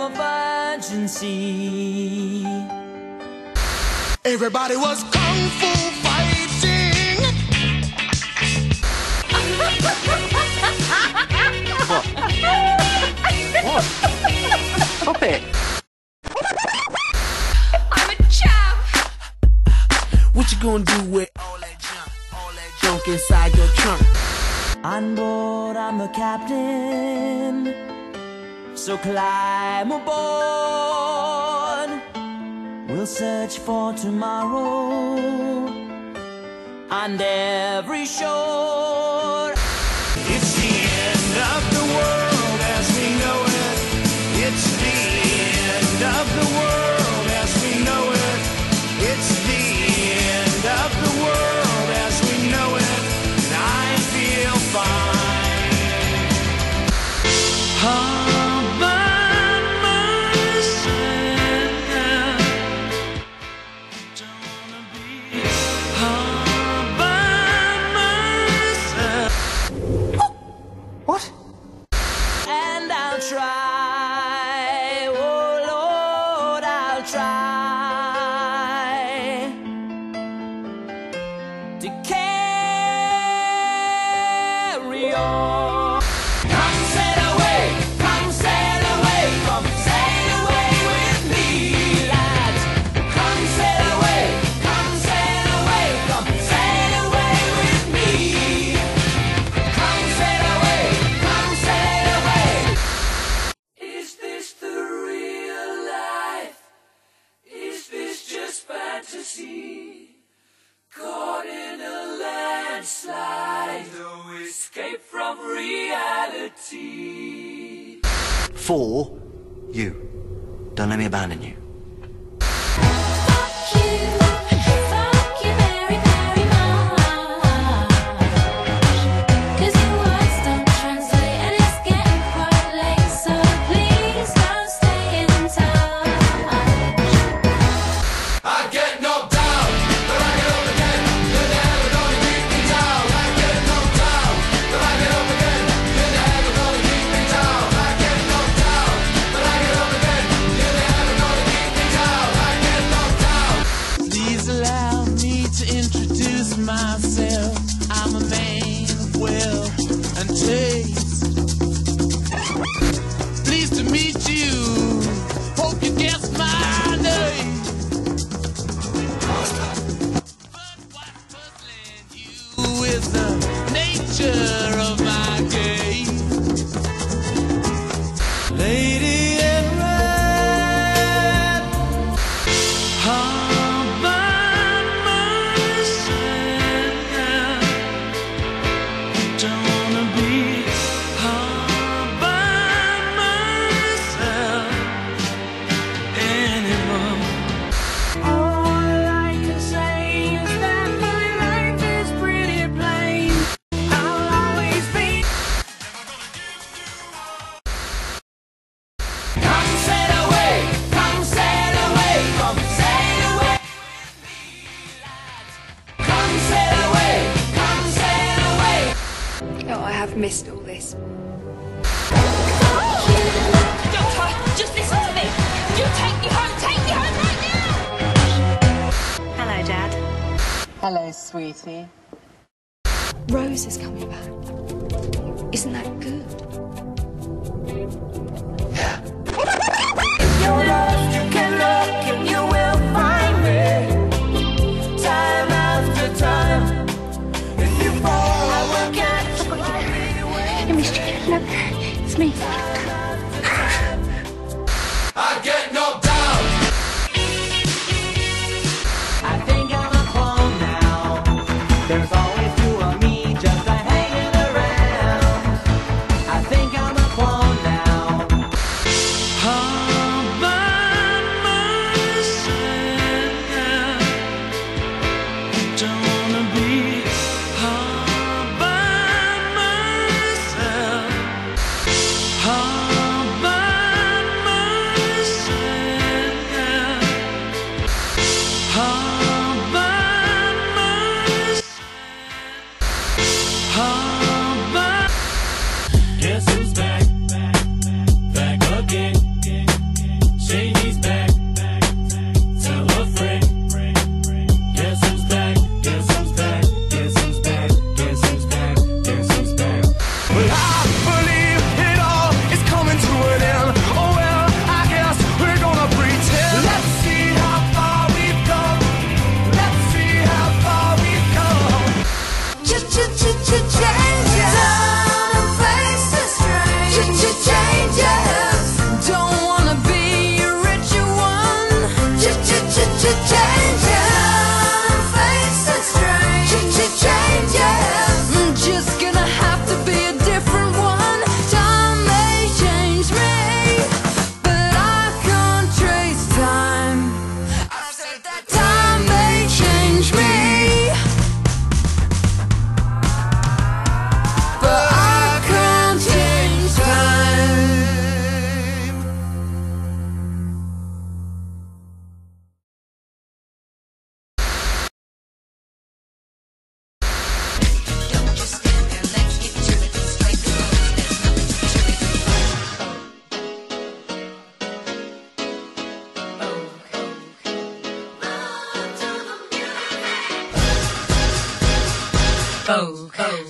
of urgency. Everybody was kung fu fighting. What? What? Stop it. I'm a child. What you gonna do with all that junk inside your trunk? On board, I'm the captain, so climb aboard. We'll search for tomorrow on every shore. It's the end of the world as we know it. It's the end of the world as we know it. It's the end of the world as we know it. And I feel fine. Huh? For you. Don't let me abandon you. Fuck you, Mary, Mary, Mama. 'Cause your words don't translate and it's getting quite late, so please don't stay in touch. I get knocked out, but I get up again. You never gonna keep me down. I get knocked out, but I get up again. You never gonna keep me down. Myself, I'm a man of will and taste. Pleased to meet you. Hope you guessed my name. But what's puzzling you is the nature of my game, lady. Missed all this. Doctor, just listen to me. You take me home right now. Hello, Dad. Hello, sweetie. Rose is coming back. Isn't that good? If you're lost, you can look and you will find me. Time after time. If you fall, I will get. Look, it's me. I get knocked down. I think I'm a clone now. There's always two of me just hanging around. I think I'm a clone now. All by myself. Don't wanna be all. Guess who's back again. Vogue.